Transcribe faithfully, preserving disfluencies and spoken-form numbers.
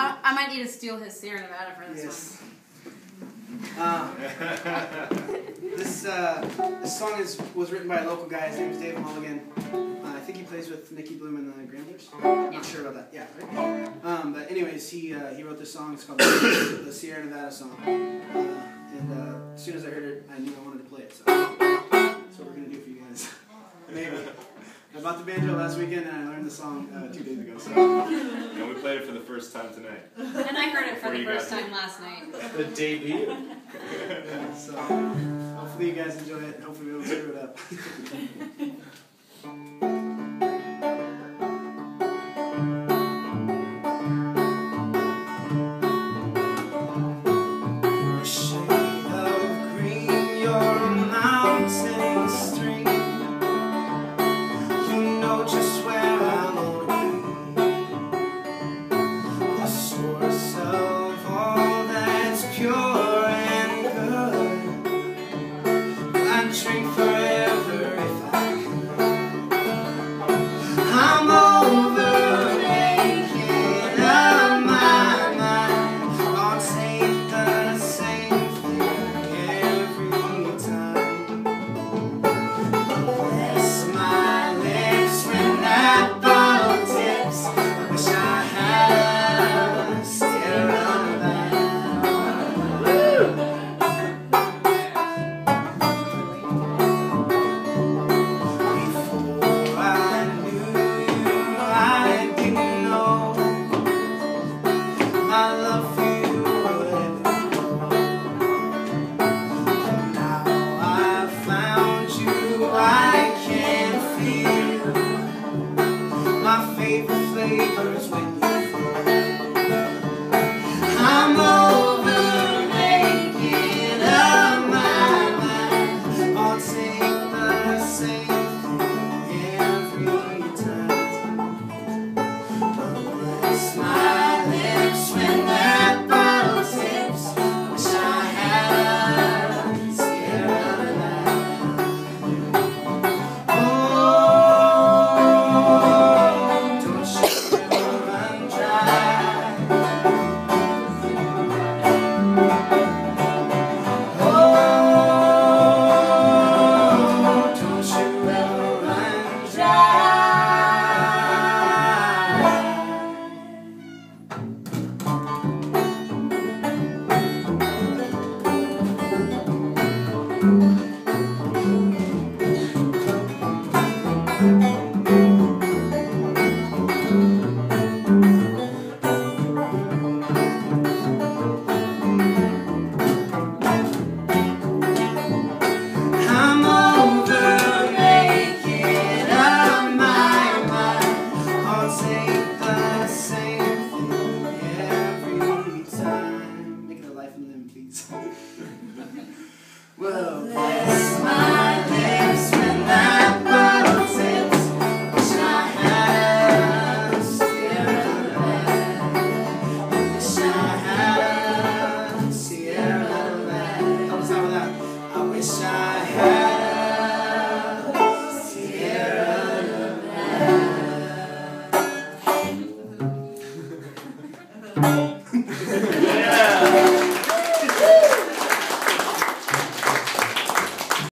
I, I might need to steal his Sierra Nevada for this yes. one. Um, this, uh, this song is was written by a local guy. His name's Dave Mulligan. Uh, I think he plays with Nicky Bloom and the Gramblers. I'm not sure about that. Yeah. Right? Um, but anyways, he uh, he wrote this song. It's called the, the Sierra Nevada song. Uh, and uh, as soon as I heard it, I knew I wanted to play it. So that's what we're gonna do for you guys. Maybe. I bought the banjo last weekend and I learned the song uh, two days ago. So. And we played it for the first time tonight. And I heard it for the first time last night. The debut. Yeah, so hopefully you guys enjoy it and hopefully we'll serve it up. Smile.